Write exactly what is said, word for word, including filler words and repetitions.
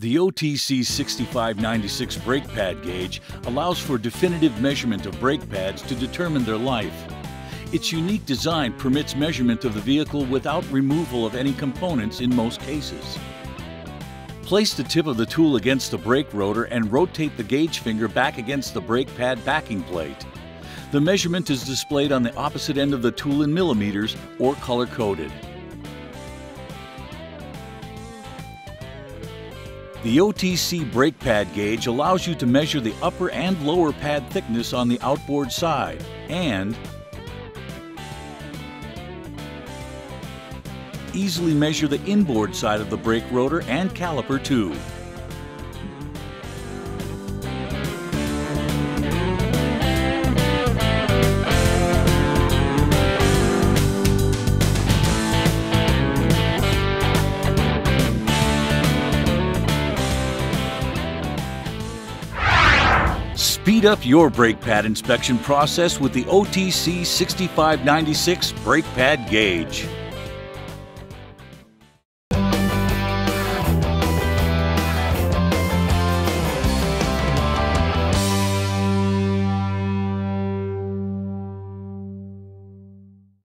The O T C sixty-five ninety-six brake pad gauge allows for definitive measurement of brake pads to determine their life. Its unique design permits measurement of the vehicle without removal of any components in most cases. Place the tip of the tool against the brake rotor and rotate the gauge finger back against the brake pad backing plate. The measurement is displayed on the opposite end of the tool in millimeters or color-coded. The O T C brake pad gauge allows you to measure the upper and lower pad thickness on the outboard side and easily measure the inboard side of the brake rotor and caliper too. Speed up your brake pad inspection process with the O T C sixty-five ninety-six brake pad gauge.